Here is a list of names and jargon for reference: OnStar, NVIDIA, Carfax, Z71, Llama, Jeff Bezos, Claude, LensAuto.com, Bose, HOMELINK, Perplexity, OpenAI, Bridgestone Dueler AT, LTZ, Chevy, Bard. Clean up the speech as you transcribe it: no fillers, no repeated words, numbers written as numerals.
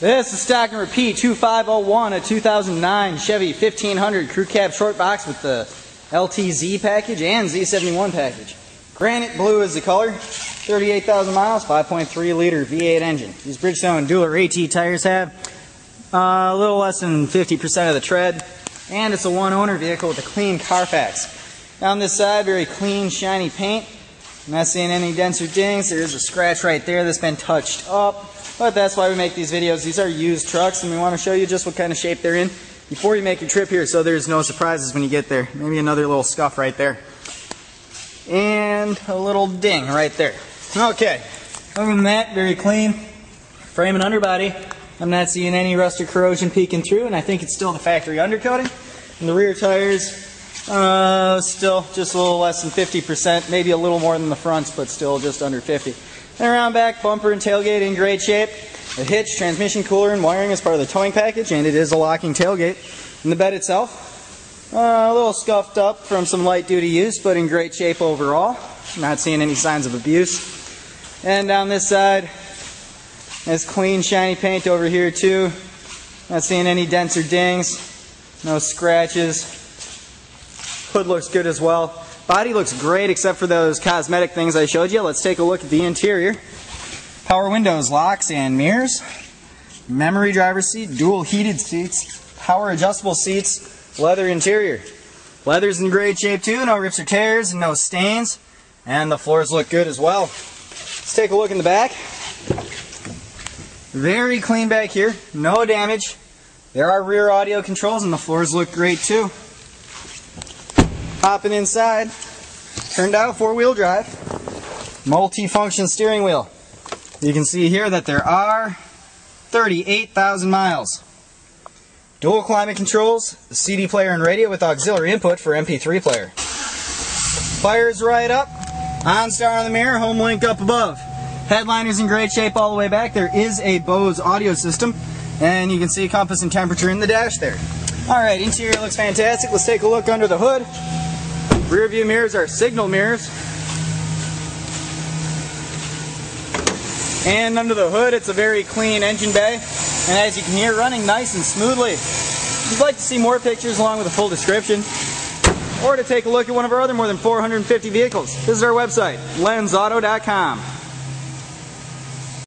This is Stock and Repeat 2501, a 2009 Chevy 1500 Crew Cab Short Box with the LTZ package and Z71 package. Granite blue is the color, 38,000 miles, 5.3 liter V8 engine. These Bridgestone Dueler AT tires have a little less than 50% of the tread, and it's a one owner vehicle with a clean Carfax. Down this side, very clean, shiny paint. Not seeing any dents or dings. There is a scratch right there that's been touched up, but that's why we make these videos. These are used trucks, and we want to show you just what kind of shape they're in before you make your trip here, so there's no surprises when you get there. Maybe another little scuff right there, and a little ding right there. Okay, other than that, very clean. Frame and underbody, I'm not seeing any rust or corrosion peeking through, and I think it's still the factory undercoating. And the rear tires, still just a little less than 50%, maybe a little more than the fronts, but still just under 50. And around back, bumper and tailgate in great shape. The hitch, transmission, cooler, and wiring is part of the towing package, and it is a locking tailgate. And the bed itself, a little scuffed up from some light duty use, but in great shape overall. Not seeing any signs of abuse. And down this side, it's clean, shiny paint over here too. Not seeing any dents or dings, no scratches. Hood looks good as well. Body looks great except for those cosmetic things I showed you. Let's take a look at the interior. Power windows, locks, and mirrors. Memory driver's seat, dual heated seats, power adjustable seats, leather interior. Leather's in great shape too, no rips or tears, no stains. And the floors look good as well. Let's take a look in the back. Very clean back here, no damage. There are rear audio controls, and the floors look great too. Hopping inside, turned out four-wheel drive, multi-function steering wheel. You can see here that there are 38,000 miles. Dual climate controls, CD player and radio with auxiliary input for MP3 player. Fires right up, OnStar on the mirror, Homelink up above. Headliner's in great shape all the way back. There is a Bose audio system, and you can see compass and temperature in the dash there. Alright, interior looks fantastic. Let's take a look under the hood. Rear view mirrors are signal mirrors. And under the hood, it's a very clean engine bay. And as you can hear, running nice and smoothly. If you'd like to see more pictures along with a full description, or to take a look at one of our other more than 450 vehicles, visit our website, LensAuto.com.